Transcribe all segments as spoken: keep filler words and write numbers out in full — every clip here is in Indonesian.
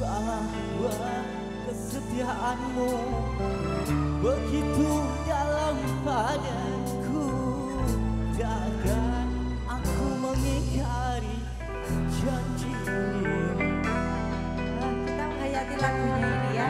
bahwa kesetiaanmu begitu dalam padaku, takkan aku mengingkari janjimu. Kita menghayati lagunya ini ya.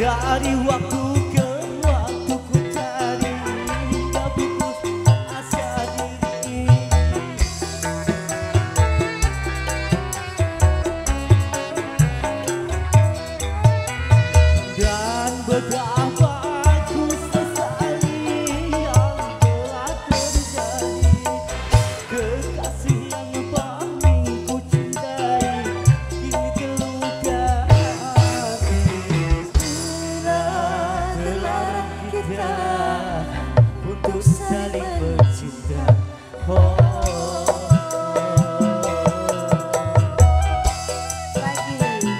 Dari waktu ke waktu ku cari, tapi ku asa diri. Dan betapa ku sesali yang telah terjadi. Kekasih yang paling ku cintai kini terluka untuk saling bercinta. Oh, lagi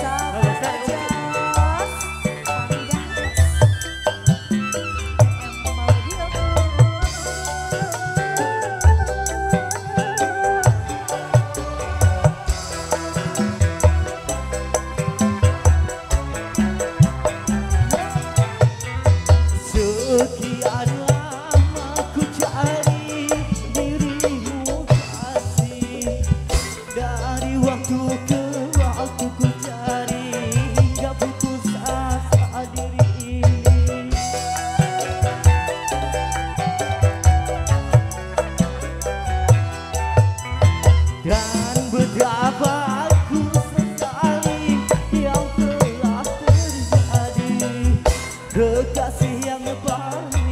sahabat saja kekasih yang baru.